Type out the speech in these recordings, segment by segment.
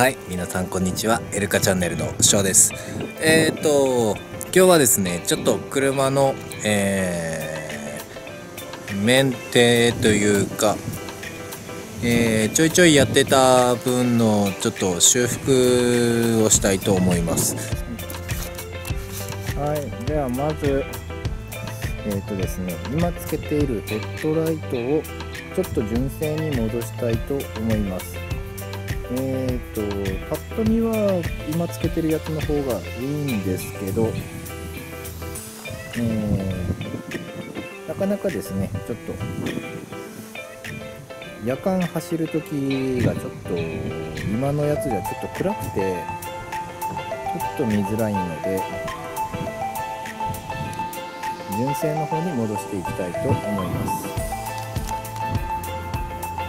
はい、皆さんこんにちは。エルカチャンネルの翔です。今日はですね、ちょっと車の、メンテというか、ちょいちょいやってた分のちょっと修復をしたいと思います。はい、ではまずですね、今つけているヘッドライトをちょっと純正に戻したいと思います。パッと見は今つけてるやつの方がいいんですけど、なかなかですね、ちょっと夜間走る時がちょっと今のやつじゃちょっと暗くてちょっと見づらいので、純正の方に戻していきたいと思いま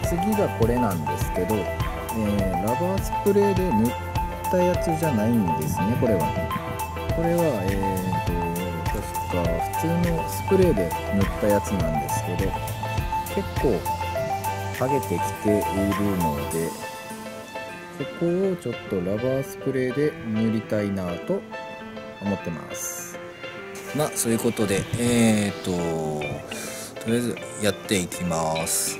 す。次がこれなんですけど、ラバースプレーで塗ったやつじゃないんですね。これは確か普通のスプレーで塗ったやつなんですけど、結構剥げてきているので、そこをちょっとラバースプレーで塗りたいなと思ってます。まあそういうことで、とりあえずやっていきます。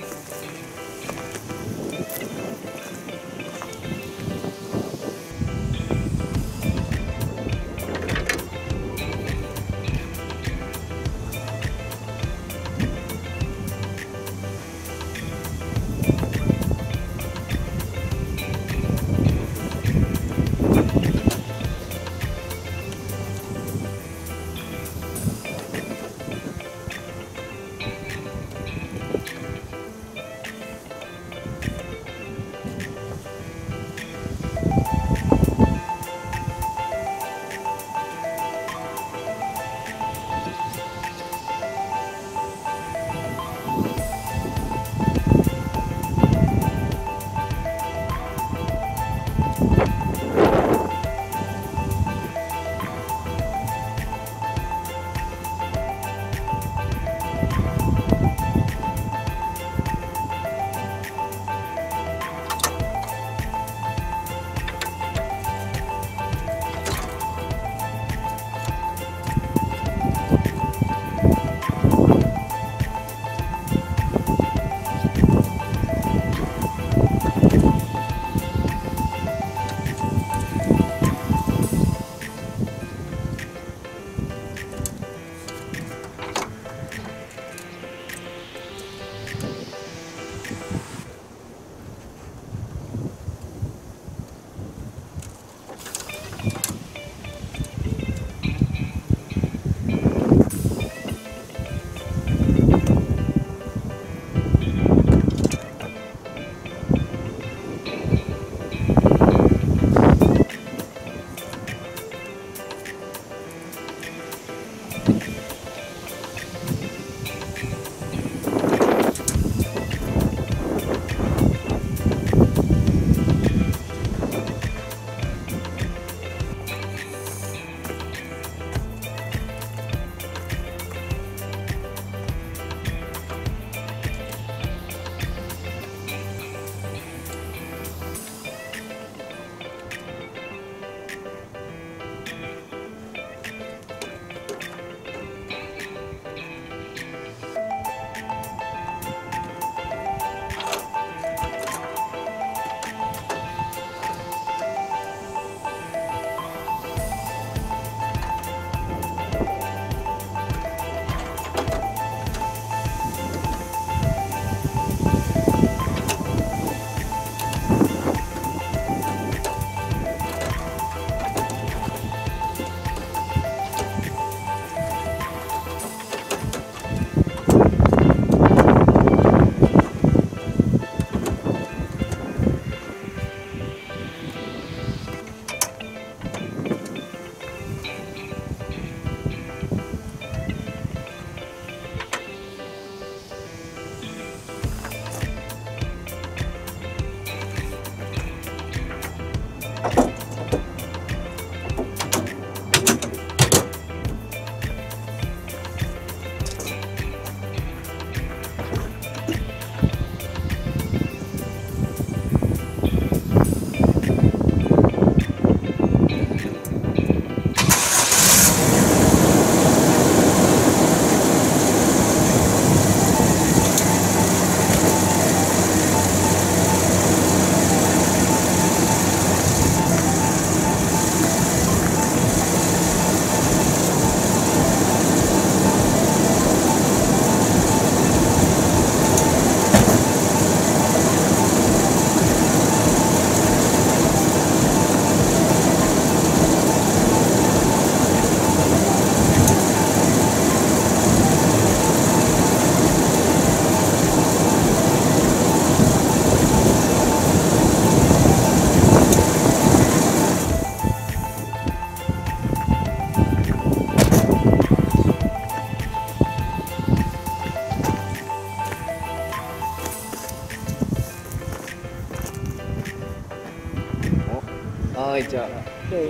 はい、じゃあ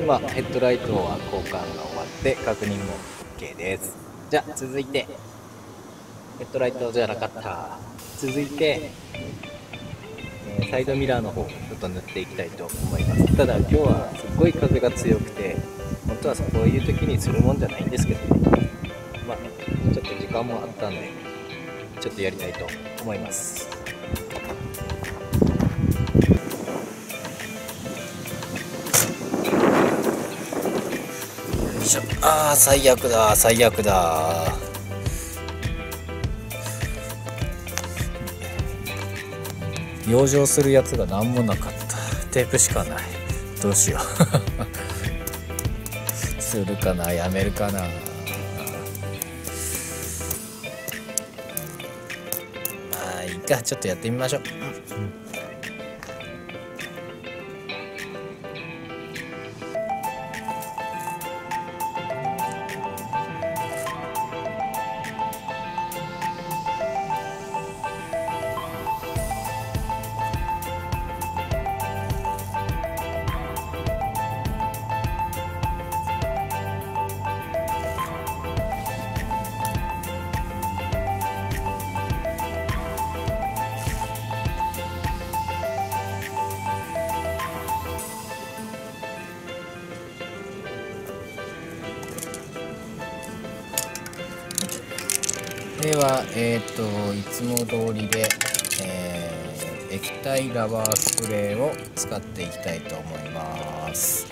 今ヘッドライトは交換が終わって確認も OK です。じゃあ続いてヘッドライトじゃなかった、続いてサイドミラーの方ちょっと塗っていきたいと思います。ただ今日はすっごい風が強くて、本当はこういう時にするもんじゃないんですけどね、まあちょっと時間もあったんでちょっとやりたいと思います。よいしょ。あー最悪だ最悪だ。養生するやつが何もなかった。テープしかない。どうしようするかなやめるかな。まあいいか、ちょっとやってみましょう。では、いつも通りで、液体ラバースプレーを使っていきたいと思います。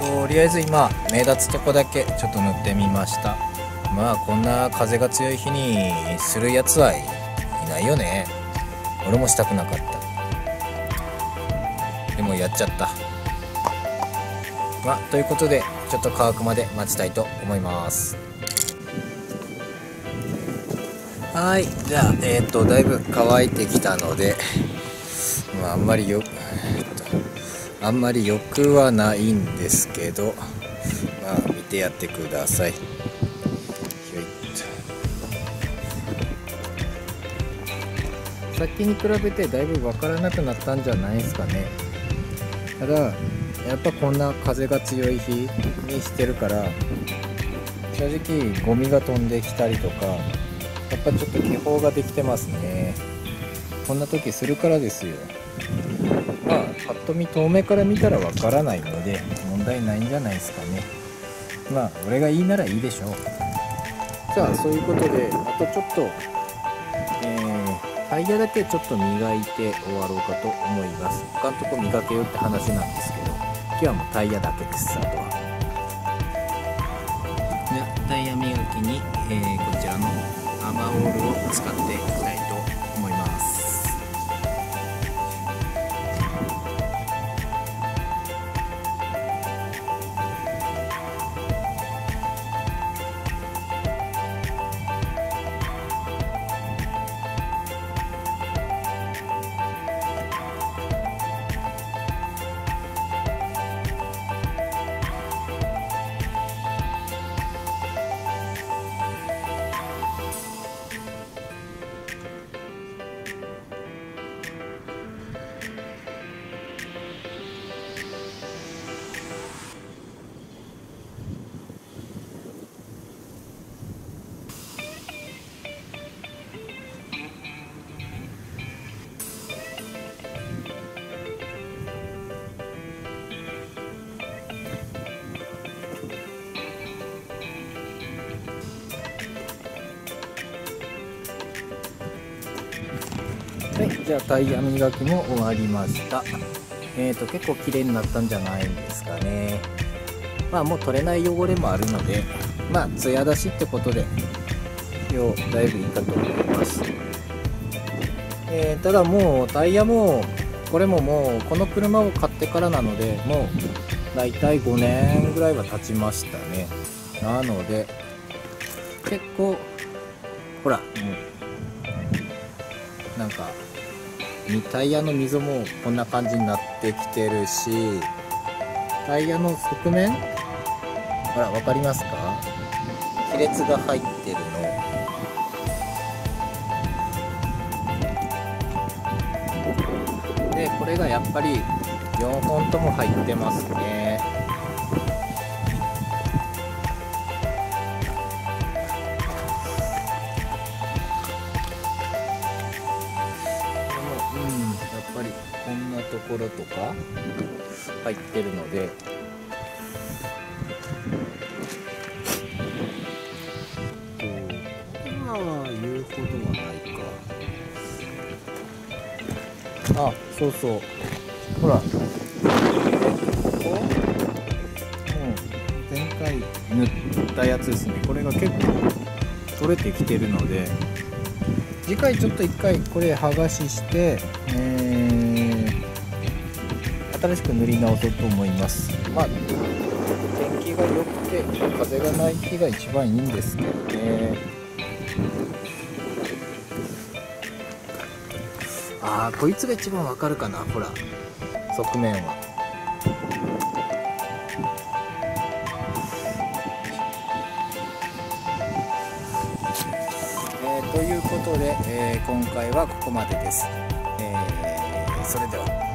とりあえず今目立つとこだけちょっと塗ってみました。まあこんな風が強い日にするやつはいないよね。俺もしたくなかった。でもやっちゃった。まあということでちょっと乾くまで待ちたいと思います。はい、じゃあだいぶ乾いてきたので、まああんまり良くはないんですけど、まあ見てやってください。先に比べてだいぶ分からなくなったんじゃないですかね。ただやっぱこんな風が強い日にしてるから、正直ゴミが飛んできたりとか、やっぱちょっと気泡ができてますね。こんな時するからですよ。まあぱっと見遠目から見たらわからないので問題ないんじゃないですかね。まあ俺がいいならいいでしょう。じゃあそういうことで、あとちょっとタイヤだけちょっと磨いて終わろうかと思います。他のとこ磨けよって話なんですけど、今日はもうタイヤだけです。あとはタイヤ磨きに、こちらのアマオールを使っていきたいと思います。はい、じゃあタイヤ磨きも終わりました。結構綺麗になったんじゃないですかね。まあもう取れない汚れもあるので、まあツヤ出しってことで今日だいぶいいかと思います。ただもうタイヤもこれももうこの車を買ってからなので、もうだいたい5年ぐらいは経ちましたね。なので結構ほら、なんかタイヤの溝もこんな感じになってきてるし、タイヤの側面ほら分かりますか、亀裂が入ってるので、これがやっぱり4本とも入ってますね。こんなところとか入ってるので、今は言うほどはないか。あ、そうそう。ほら、ここ、前回塗ったやつですね。これが結構取れてきてるので、次回ちょっと一回これ剥がしして。新しく塗り直そうと思います。まあ天気が良くて風がない日が一番いいんですけどね。あー、こいつが一番わかるかな。ほら側面はということで、今回はここまでです。それでは。